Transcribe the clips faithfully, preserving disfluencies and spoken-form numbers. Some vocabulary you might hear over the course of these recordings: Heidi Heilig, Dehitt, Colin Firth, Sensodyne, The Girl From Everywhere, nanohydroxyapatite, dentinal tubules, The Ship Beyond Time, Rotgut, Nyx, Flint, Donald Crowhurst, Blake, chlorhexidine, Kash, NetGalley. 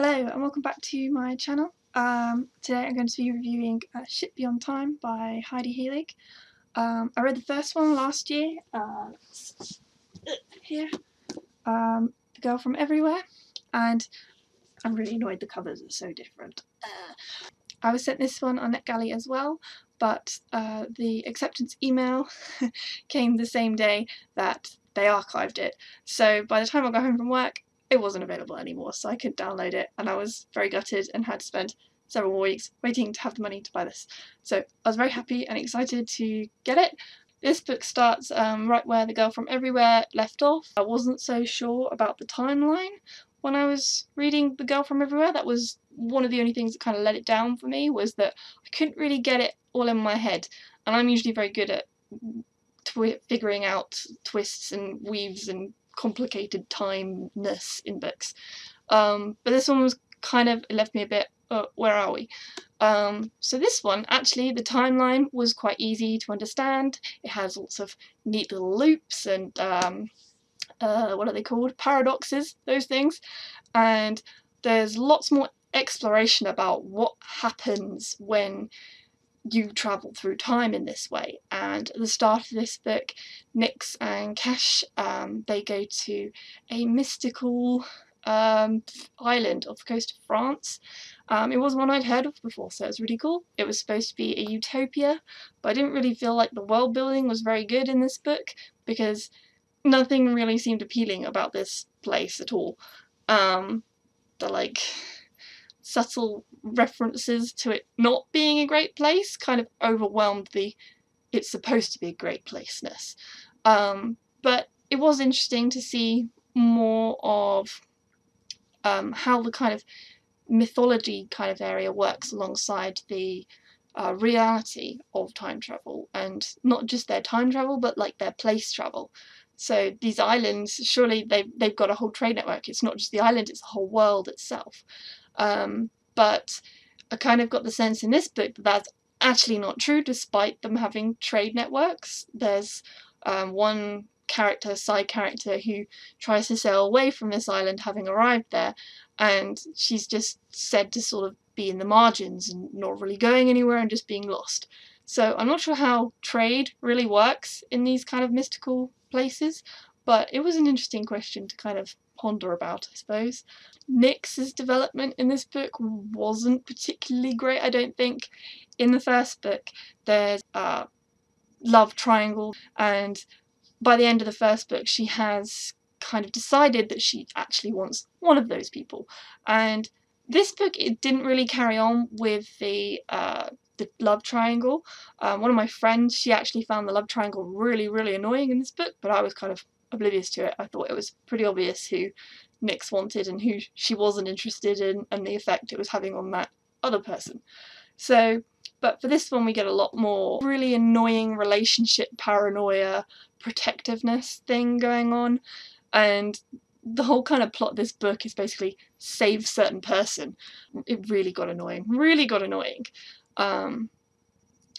Hello and welcome back to my channel. Um, today I'm going to be reviewing uh, Ship Beyond Time by Heidi Heilig. Um, I read the first one last year, uh, here, um, The Girl From Everywhere, and I'm really annoyed the covers are so different. Uh, I was sent this one on NetGalley as well, but uh, the acceptance email came the same day that they archived it, so by the time I got home from work it wasn't available anymore, so I couldn't download it, and I was very gutted and had to spend several more weeks waiting to have the money to buy this. So I was very happy and excited to get it. This book starts um, right where The Girl From Everywhere left off. I wasn't so sure about the timeline when I was reading The Girl From Everywhere. That was one of the only things that kind of let it down for me, was that I couldn't really get it all in my head, and I'm usually very good at twi figuring out twists and weaves and complicated timeness in books, um, but this one was kind of, it left me a bit, uh, where are we? Um, so this one, actually, the timeline was quite easy to understand. It has lots of neat little loops and um, uh, what are they called? Paradoxes, those things, and there's lots more exploration about what happens when you travel through time in this way. And at the start of this book, Nyx and Kash, um, they go to a mystical um, island off the coast of France. Um, it was one I'd heard of before, so it was really cool. It was supposed to be a utopia, but I didn't really feel like the world building was very good in this book, because nothing really seemed appealing about this place at all. Um, the like... subtle references to it not being a great place kind of overwhelmed the it's supposed to be a great place-ness. Um, but it was interesting to see more of um, how the kind of mythology kind of area works alongside the uh, reality of time travel, and not just their time travel but like their place travel. So these islands, surely they've, they've got a whole trade network. It's not just the island, it's the whole world itself. Um, but I kind of got the sense in this book that that's actually not true, despite them having trade networks. There's um, one character, side character, who tries to sail away from this island, having arrived there, and she's just said to sort of be in the margins and not really going anywhere and just being lost. So I'm not sure how trade really works in these kind of mystical places, but it was an interesting question to kind of ponder about, I suppose. Nyx's development in this book wasn't particularly great, I don't think. In the first book, there's a love triangle, and by the end of the first book, she has kind of decided that she actually wants one of those people. And this book, it didn't really carry on with the uh, the love triangle. Um, one of my friends, she actually found the love triangle really, really annoying in this book, but I was kind of oblivious to it. I thought it was pretty obvious who Nyx wanted and who she wasn't interested in, and the effect it was having on that other person. So, but for this one we get a lot more really annoying relationship paranoia, protectiveness thing going on, and the whole kind of plot of this book is basically save certain person. It really got annoying, really got annoying. Um,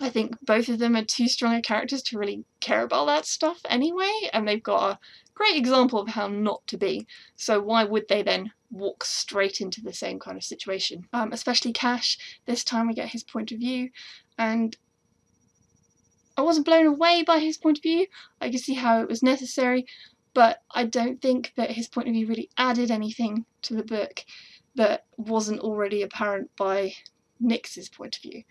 I think both of them are too strong of characters to really care about that stuff anyway, and they've got a great example of how not to be, so why would they then walk straight into the same kind of situation? Um, especially Kash, this time we get his point of view, and I wasn't blown away by his point of view. I could see how it was necessary, but I don't think that his point of view really added anything to the book that wasn't already apparent by Nyx's point of view.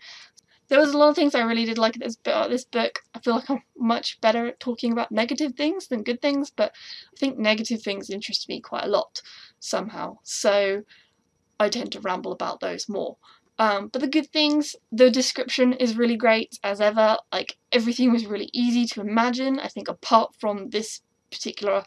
There was a lot of things I really did like about this book. I feel like I'm much better at talking about negative things than good things, but I think negative things interest me quite a lot somehow, so I tend to ramble about those more. Um, but the good things, the description is really great as ever. Like, everything was really easy to imagine, I think, apart from this particular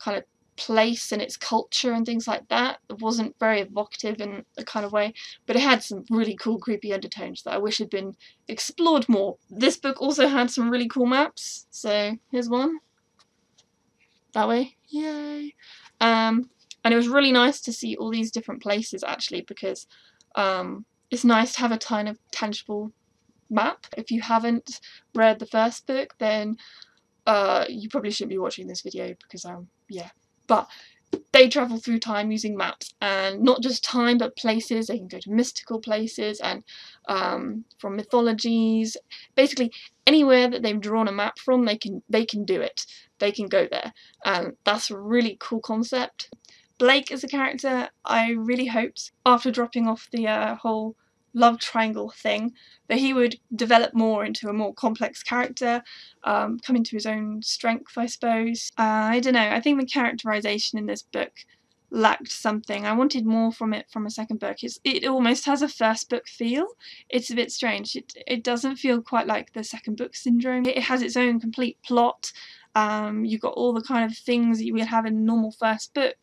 kind of place and its culture and things like that. It wasn't very evocative in a kind of way, but it had some really cool creepy undertones that I wish had been explored more. This book also had some really cool maps, so here's one. That way. Yay! Um, and it was really nice to see all these different places, actually, because um, it's nice to have a kind of tangible map. If you haven't read the first book, then uh, you probably shouldn't be watching this video, because um, yeah. But They travel through time using maps, and not just time but places. They can go to mystical places and um, from mythologies. Basically anywhere that they've drawn a map from, they can they can do it. They can go there. Um, that's a really cool concept. Blake is a character I really hoped, after dropping off the uh, whole love triangle thing, that he would develop more into a more complex character, um, come into his own strength, I suppose. Uh, I don't know, I think the characterisation in this book lacked something. I wanted more from it from a second book. It's, it almost has a first book feel. It's a bit strange. It, it doesn't feel quite like the second book syndrome. It has its own complete plot. Um, you've got all the kind of things that you would have in a normal first book.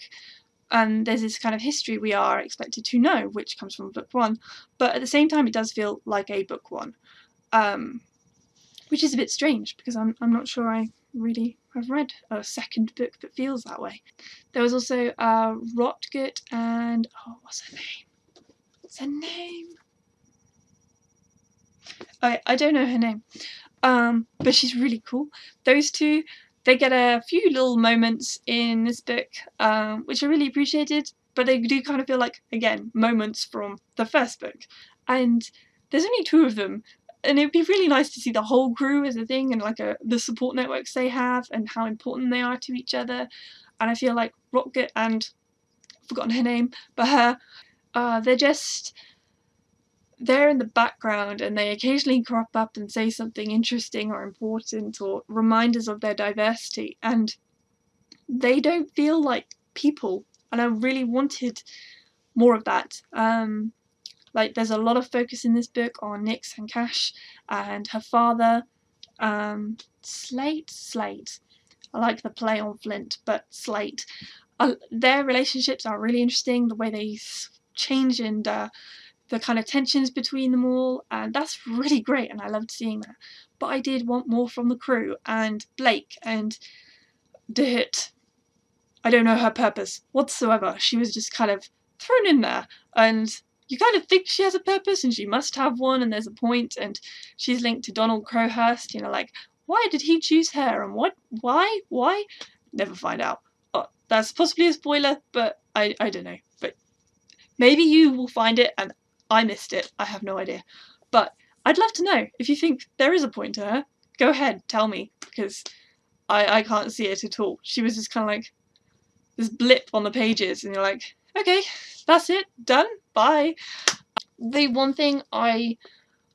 And there's this kind of history we are expected to know, which comes from book one, but at the same time it does feel like a book one, um, which is a bit strange because I'm, I'm not sure I really have read a second book that feels that way. There was also uh, Rotgut and, oh, what's her name? What's her name? I, I don't know her name, um, but she's really cool. Those two, they get a few little moments in this book, um, which I really appreciated, but they do kind of feel like, again, moments from the first book. And there's only two of them, and it'd be really nice to see the whole crew as a thing, and like a, the support networks they have, and how important they are to each other. And I feel like Rotgut and, I've forgotten her name, but her, uh, they're just... they're in the background, and they occasionally crop up and say something interesting or important or remind us of their diversity, and they don't feel like people, and I really wanted more of that. Um, like there's a lot of focus in this book on Nyx and Kash and her father, um, Slate? Slate. I like the play on Flint, but Slate. Uh, their relationships are really interesting, the way they change and uh, the kind of tensions between them all, and that's really great, and I loved seeing that. But I did want more from the crew and Blake and Dehitt. I don't know her purpose whatsoever. She was just kind of thrown in there, and you kind of think she has a purpose, and she must have one, and there's a point, and she's linked to Donald Crowhurst. You know, like, why did he choose her, and what, why, why? Never find out. Oh, that's possibly a spoiler, but I, I don't know. But maybe you will find it, and I missed it, I have no idea. But I'd love to know. If you think there is a point to her, go ahead, tell me, because I, I can't see it at all. She was just kind of like this blip on the pages, and you're like, okay, that's it, done, bye. The one thing I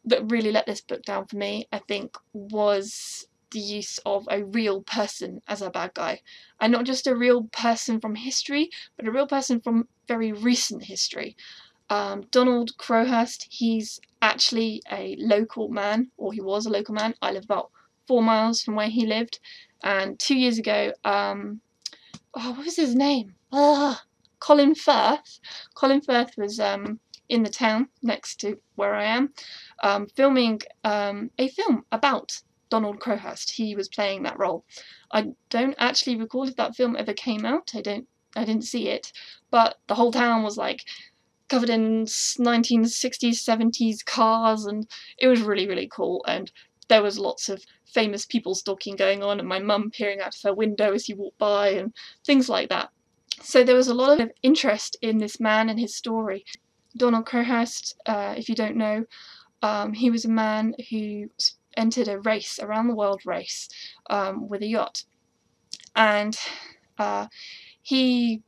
that really let this book down for me, I think, was the use of a real person as a bad guy. And not just a real person from history, but a real person from very recent history. Um, Donald Crowhurst, he's actually a local man, or he was a local man. I live about four miles from where he lived, and two years ago, um, oh, what was his name? Ugh, Colin Firth. Colin Firth was um, in the town next to where I am, um, filming um, a film about Donald Crowhurst. He was playing that role. I don't actually recall if that film ever came out. I don't. I didn't see it, but the whole town was like covered in nineteen sixties, seventies cars, and it was really, really cool, and there was lots of famous people stalking going on, and my mum peering out of her window as he walked by, and things like that. So there was a lot of interest in this man and his story. Donald Crowhurst, uh, if you don't know, um, he was a man who entered a race, a round-the-world race, um, with a yacht, and uh, he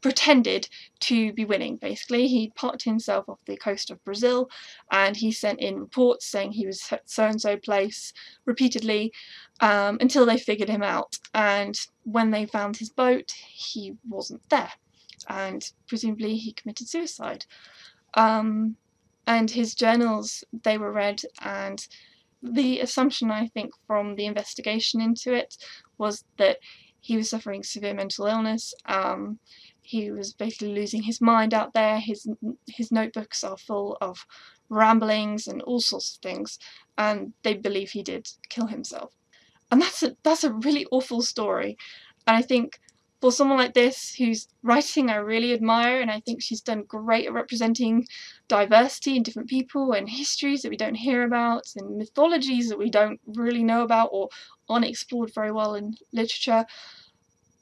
pretended to be winning, basically. He parked himself off the coast of Brazil, and he sent in reports saying he was at so-and-so place repeatedly, um, until they figured him out, and when they found his boat, he wasn't there, and presumably he committed suicide. Um, and his journals, they were read, and the assumption, I think, from the investigation into it was that he was suffering severe mental illness. Um, He was basically losing his mind out there. His his notebooks are full of ramblings and all sorts of things, and they believe he did kill himself. And that's a, that's a really awful story. And I think for someone like this, whose writing I really admire, and I think she's done great at representing diversity and different people and histories that we don't hear about and mythologies that we don't really know about or aren't explored very well in literature,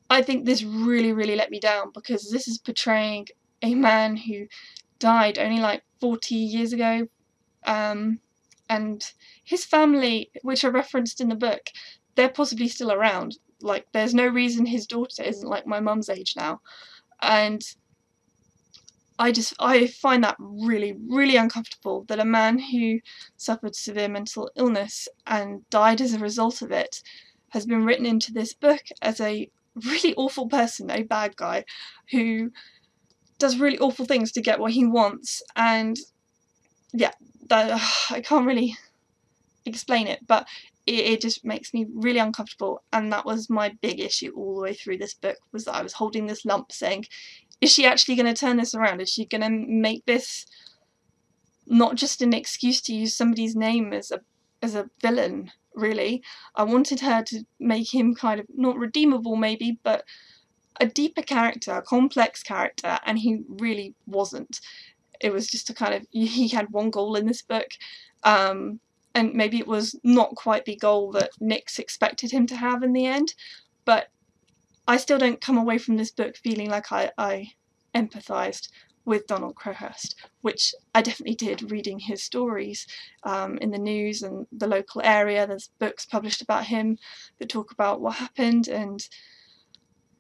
I think this really, really let me down, because this is portraying a man who died only like forty years ago, um, and his family, which are referenced in the book, they're possibly still around. Like, there's no reason his daughter isn't like my mum's age now, and I just I find that really, really uncomfortable, that a man who suffered severe mental illness and died as a result of it has been written into this book as a really awful person, a bad guy who does really awful things to get what he wants. And yeah, that, uh, I can't really explain it, but it, it just makes me really uncomfortable, and that was my big issue all the way through this book, was that I was holding this lump saying, is she actually going to turn this around? Is she going to make this not just an excuse to use somebody's name as a as a villain, really? I wanted her to make him kind of, not redeemable maybe, but a deeper character, a complex character, and he really wasn't. It was just a kind of, he had one goal in this book, um, and maybe it was not quite the goal that Nyx expected him to have in the end, but I still don't come away from this book feeling like I, I empathised with Donald Crowhurst, which I definitely did reading his stories um, in the news and the local area. There's books published about him that talk about what happened, and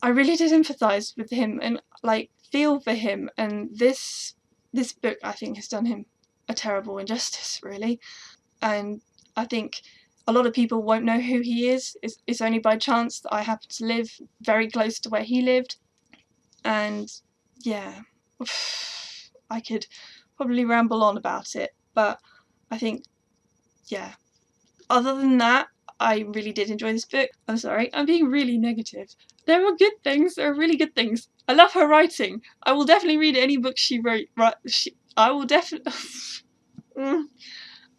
I really did empathise with him and like feel for him, and this this book I think has done him a terrible injustice, really. And I think a lot of people won't know who he is. It's, it's only by chance that I happen to live very close to where he lived, and yeah, I could probably ramble on about it, but I think, yeah, other than that, I really did enjoy this book. I'm sorry, I'm being really negative. There were good things, there are really good things. I love her writing. I will definitely read any book she wrote. Right, she, I will definitely...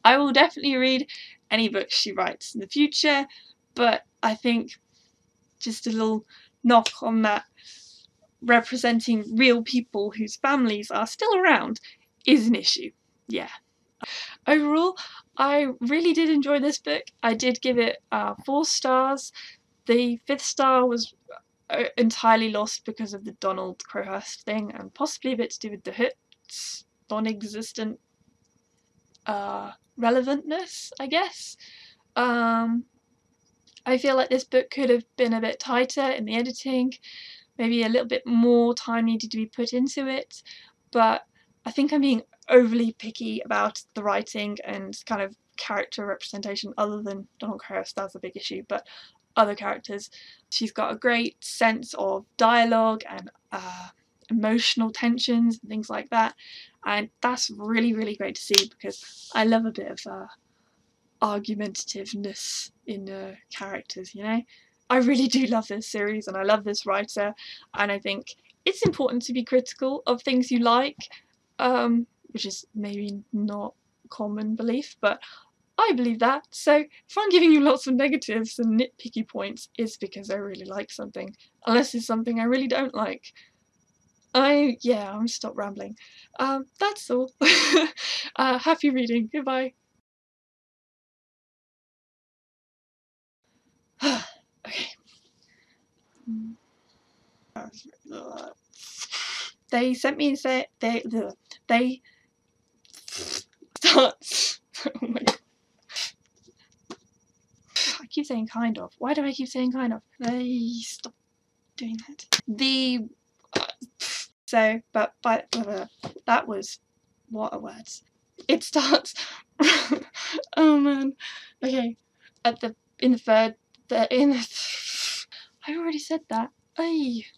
I will definitely read any book she writes in the future, but I think just a little knock on that representing real people whose families are still around is an issue. Yeah. Overall, I really did enjoy this book. I did give it uh, four stars. The fifth star was entirely lost because of the Donald Crowhurst thing, and possibly a bit to do with Dehitt's non-existent uh, relevantness, I guess. Um, I feel like this book could have been a bit tighter in the editing, maybe a little bit more time needed to be put into it, but I think I'm being overly picky about the writing and kind of character representation, other than Donald Crowhurst, that's a big issue, but other characters. She's got a great sense of dialogue and uh, emotional tensions and things like that, and that's really, really great to see, because I love a bit of uh, argumentativeness in uh, characters, you know? I really do love this series, and I love this writer, and I think it's important to be critical of things you like, um, which is maybe not common belief, but I believe that. So if I'm giving you lots of negatives and nitpicky points, it's because I really like something, unless it's something I really don't like. I, yeah, I'm stop rambling. Um, that's all. uh, happy reading. Goodbye. Okay. They sent me and said they they start. Oh my God. I keep saying kind of. Why do I keep saying kind of? They stop doing that. The uh, so but but blah, blah, blah. That was, what are words? It starts. Oh man. Okay. At the in the third. The in. The th I already said that. Ay.